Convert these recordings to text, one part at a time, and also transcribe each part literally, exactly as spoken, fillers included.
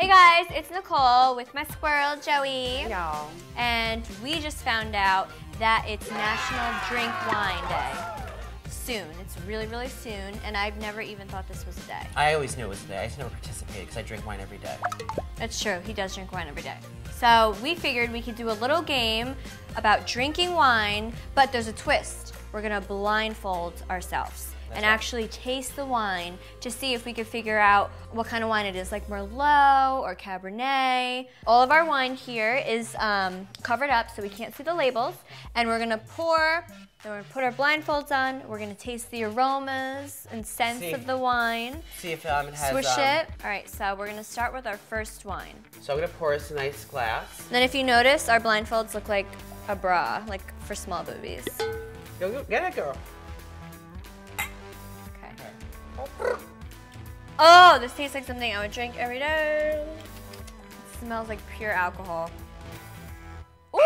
Hey guys, it's Nicole with my squirrel Joey. Y'all. And we just found out that it's National Drink Wine Day. Soon. It's really, really soon, and I've never even thought this was a day. I always knew it was a day. I just never participated because I drink wine every day. That's true. He does drink wine every day. So we figured we could do a little game about drinking wine, but there's a twist. We're going to blindfold ourselves. That's and right. Actually taste the wine to see if we could figure out what kind of wine it is, like Merlot or Cabernet. All of our wine here is um, covered up so we can't see the labels. And we're gonna pour, then we're gonna put our blindfolds on, we're gonna taste the aromas and scents see. of the wine. See if um, it has- Swish um, it. All right, so we're gonna start with our first wine. So I'm gonna pour us a nice glass. And then if you notice, our blindfolds look like a bra, like for small boobies. Go, go get it, girl. Oh, this tastes like something I would drink every day. It smells like pure alcohol. Ooh!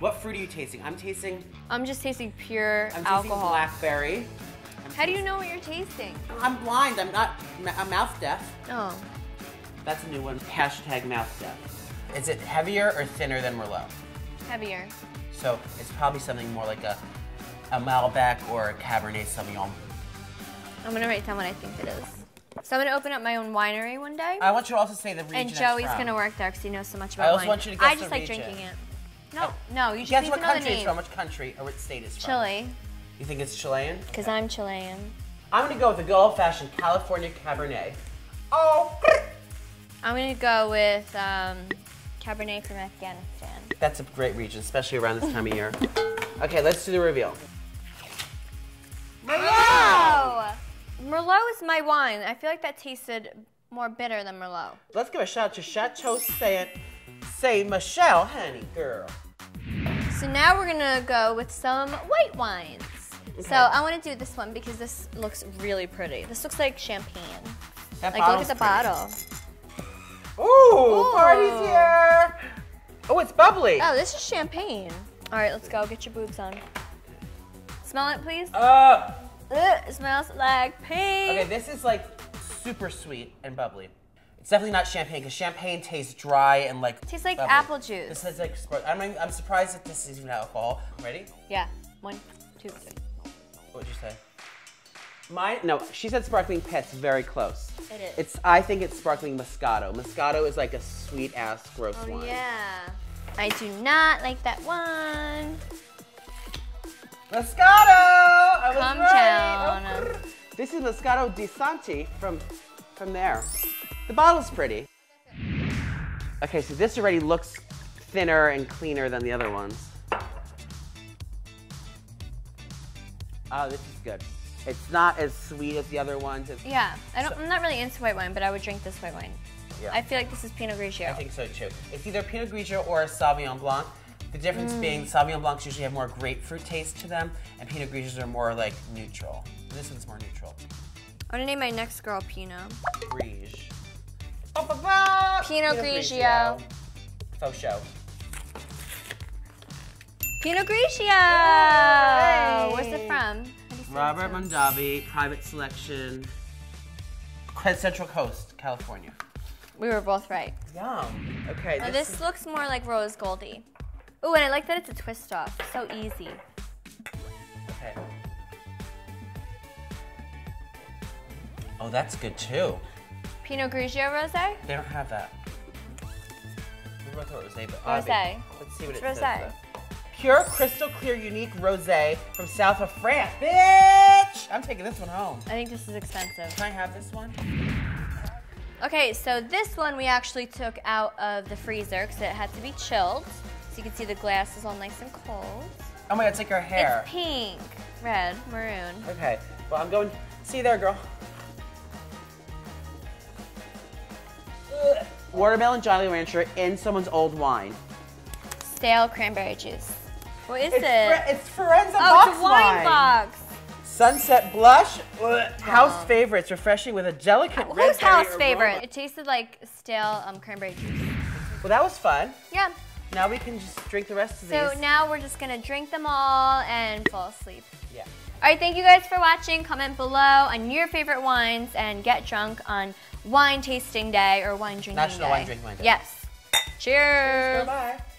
What fruit are you tasting? I'm tasting... I'm just tasting pure I'm alcohol. I'm tasting blackberry. I'm How tasting... do you know what you're tasting? I'm blind. I'm not... I'm mouth deaf. Oh. That's a new one. Hashtag mouth deaf. Is it heavier or thinner than Merlot? Heavier. So it's probably something more like a, a Malbec or a Cabernet Sauvignon. I'm gonna write down what I think it is. So I'm gonna open up my own winery one day. I want you to also say the region. And Joey's it's from. gonna work there because he knows so much about wine. I also wine. want you to guess I just the like region. drinking it. No, oh. no, you just guess need what to know country the name. it's from. Which country or what state it's from? Chile. You think it's Chilean? Because okay. I'm Chilean. I'm gonna go with the good old-fashioned California Cabernet. Oh. I'm gonna go with um, Cabernet from Afghanistan. That's a great region, especially around this time of year. Okay, let's do the reveal. Merlot! Merlot is my wine. I feel like that tasted more bitter than Merlot. Let's give a shout out to Chateau Saint Say Michelle, honey girl. So now we're gonna go with some white wines. Okay. So I want to do this one because this looks really pretty. This looks like champagne. That like look at the pretty. bottle. Ooh, Ooh, party's here! Oh, it's bubbly. Oh, this is champagne. All right, let's go. Get your boobs on. Smell it, please. Uh. Ugh, it smells like pink. Okay, this is like super sweet and bubbly. It's definitely not champagne because champagne tastes dry and like tastes like bubbly. apple juice. This is like I'm I'm surprised that this is even alcohol. Ready? Yeah. One, two, three. What would you say? Mine? No, she said sparkling pets. Very close. It is. It's. I think it's sparkling Moscato. Moscato is like a sweet ass gross oh, wine. Yeah. I do not like that one. Moscato! I was Come right. down. Oh, this is Moscato di Santi from, from there. The bottle's pretty. Okay, so this already looks thinner and cleaner than the other ones. Oh, this is good. It's not as sweet as the other ones. It's, yeah, I don't, so. I'm not really into white wine, but I would drink this white wine. Yeah. I feel like this is Pinot Grigio. I think so too. It's either Pinot Grigio or a Sauvignon Blanc. The difference mm. being Sauvignon Blancs usually have more grapefruit taste to them, and Pinot Grigios are more like neutral. This one's more neutral. I'm gonna name my next girl Pinot. Grigio. Oh, ba, ba. Pinot, Pinot Grigio. Grigio. Faux show. Pinot Grigio! Yay. What's it from? Robert Mondavi, Private Selection, Central Coast, California. We were both right. Yum. Okay. Now this, this looks more like Rose Goldy. Ooh, and I like that it's a twist off. So easy. Okay. Oh, that's good too. Pinot Grigio rosé? They don't have that. We both thought rosé, but rosé. Let's see what it's it rosé. says. Though. Pure, crystal clear, unique rosé from south of France, bitch! I'm taking this one home. I think this is expensive. Can I have this one? Okay, so this one we actually took out of the freezer because it had to be chilled. So you can see the glass is all nice and cold. Oh my God, it's like her hair. It's pink, red, maroon. Okay, well I'm going, see you there, girl. Ugh. Watermelon Jolly Rancher in someone's old wine. Stale cranberry juice. What is it's it? It's Forenza oh, box it's a wine. wine box. Sunset Blush, Ugh. house oh. favorites, refreshing with a delicate uh, red Who's house aroma. favorite? It tasted like stale um, cranberry juice. Well, that was fun. Yeah. Now we can just drink the rest of so these. So now we're just gonna drink them all and fall asleep. Yeah. All right, thank you guys for watching. Comment below on your favorite wines and get drunk on wine tasting day or wine drinking National day. National Wine Drinking Day. Yes. Cheers. Cheers. Bye-bye.